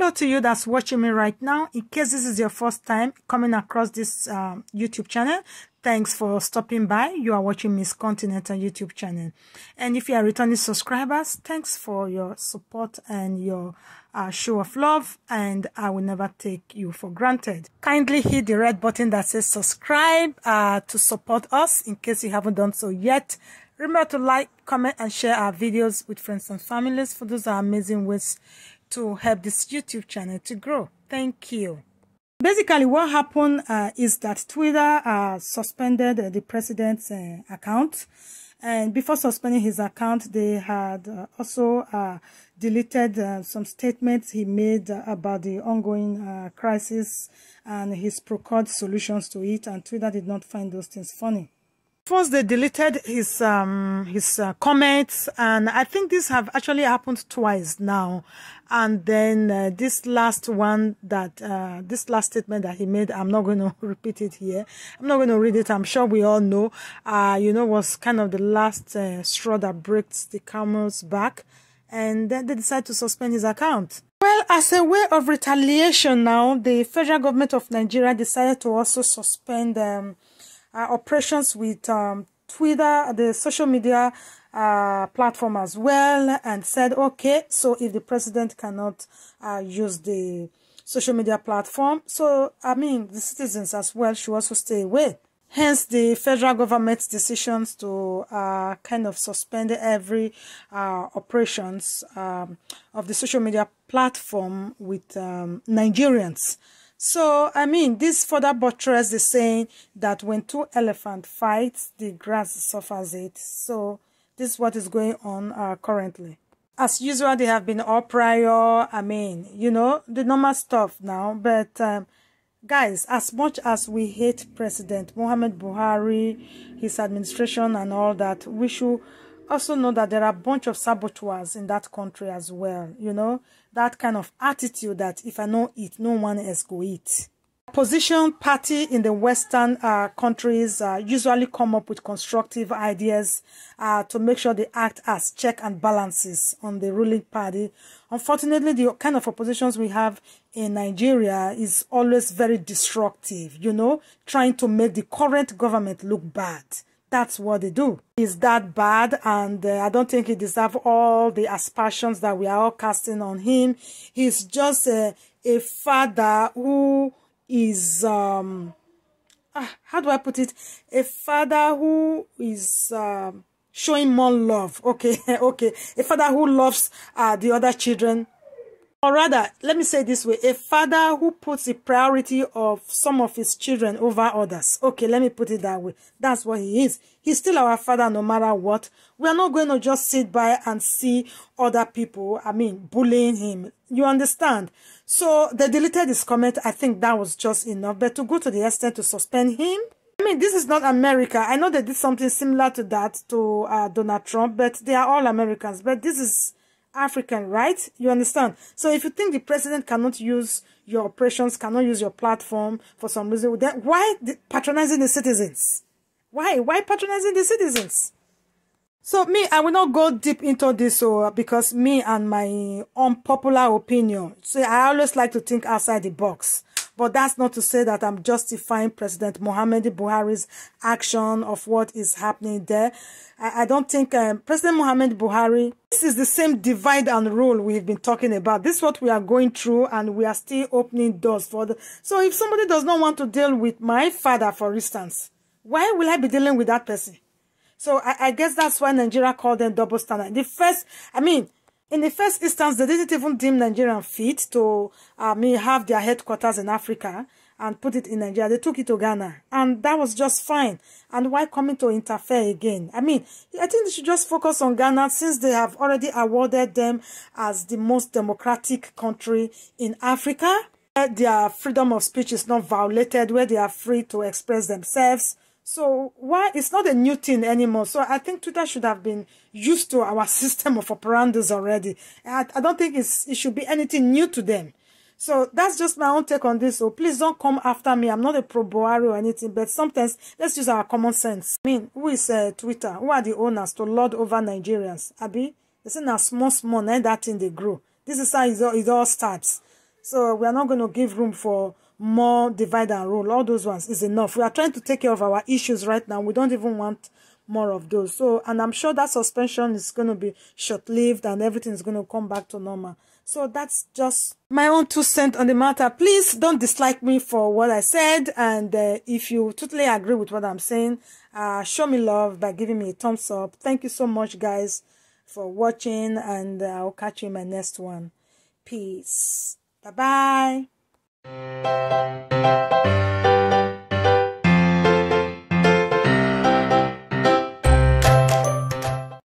Hello to you that's watching me right now. In case this is your first time coming across this YouTube channel, thanks for stopping by. You are watching Miss Continental YouTube channel. And if you are returning subscribers, thanks for your support and your show of love, and I will never take you for granted. Kindly hit the red button that says subscribe to support us in case you haven't done so yet. Remember to like, comment, and share our videos with friends and families, for those are amazing ways to help this YouTube channel to grow. Thank you. Basically, what happened is that Twitter suspended the president's account. And before suspending his account, they had also deleted some statements he made about the ongoing crisis and his procured solutions to it. And Twitter did not find those things funny. First, they deleted his comments, and I think this have actually happened twice now. And then this last statement that he made, I'm not going to repeat it here. I'm not going to read it. I'm sure we all know. You know, was kind of the last straw that breaks the camel's back, and then they decided to suspend his account. Well, as a way of retaliation, now the federal government of Nigeria decided to also suspend operations with Twitter, the social media platform as well, and said, okay, so if the president cannot use the social media platform, so I mean the citizens as well should also stay away. Hence the federal government's decisions to kind of suspend every operations of the social media platform with Nigerians. So, I mean, this further buttress is saying that when two elephants fight, the grass suffers it. So, this is what is going on currently. As usual, they have been all prior, I mean, you know, the normal stuff now. But, guys, as much as we hate President Muhammadu Buhari, his administration and all that, we should also know that there are a bunch of saboteurs in that country as well, you know. That kind of attitude that if I don't eat, no one else go eat. Opposition party in the Western countries usually come up with constructive ideas to make sure they act as check and balances on the ruling party. Unfortunately, the kind of oppositions we have in Nigeria is always very destructive, you know, trying to make the current government look bad. That's what they do. It's that bad, and I don't think he deserves all the aspersions that we are all casting on him. He's just a father who is, how do I put it? A father who is showing more love. Okay, okay. A father who loves the other children. Or rather, let me say this way, a father who puts the priority of some of his children over others. Okay, let me put it that way. That's what he is. He's still our father no matter what. We are not going to just sit by and see other people, I mean, bullying him. You understand? So they deleted his comment. I think that was just enough. But to go to the extent to suspend him, I mean, this is not America. I know they did something similar to that to Donald Trump, but they are all Americans. But this is African, right? You understand? So if you think the president cannot use your operations, cannot use your platform for some reason, then why patronizing the citizens? Why patronizing the citizens? So me, I will not go deep into this because me and my unpopular opinion. So I always like to think outside the box. But that's not to say that I'm justifying President Muhammadu Buhari's action of what is happening there. I don't think President Muhammadu Buhari, this is the same divide and rule we've been talking about. This is what we are going through, and we are still opening doors for the... So if somebody does not want to deal with my father, for instance, why will I be dealing with that person? So I guess that's why Nigeria called them double standard. The first, I mean... In the first instance, they didn't even deem Nigerian fit to have their headquarters in Africa and put it in Nigeria. They took it to Ghana, and that was just fine. And why coming to interfere again? I mean, I think they should just focus on Ghana, since they have already awarded them as the most democratic country in Africa, where their freedom of speech is not violated, where they are free to express themselves. So why it's not a new thing anymore. So I think Twitter should have been used to our system of operandos already. I don't think it should be anything new to them. So that's just my own take on this. So please don't come after me. I'm not a pro Buhari or anything, but sometimes let's use our common sense. I mean, who is Twitter? Who are the owners to lord over Nigerians? Abi, they say now small, small, and that thing they grow. This is how it all starts. So we are not going to give room for more divide and rule. All those ones is enough. We are trying to take care of our issues right now. We don't even want more of those. So, and I'm sure that suspension is going to be short-lived and everything is going to come back to normal. So that's just my own 2 cents on the matter. Please don't dislike me for what I said. And if you totally agree with what I'm saying, show me love by giving me a thumbs up. Thank you so much, guys, for watching. And I'll catch you in my next one. Peace. Bye-bye.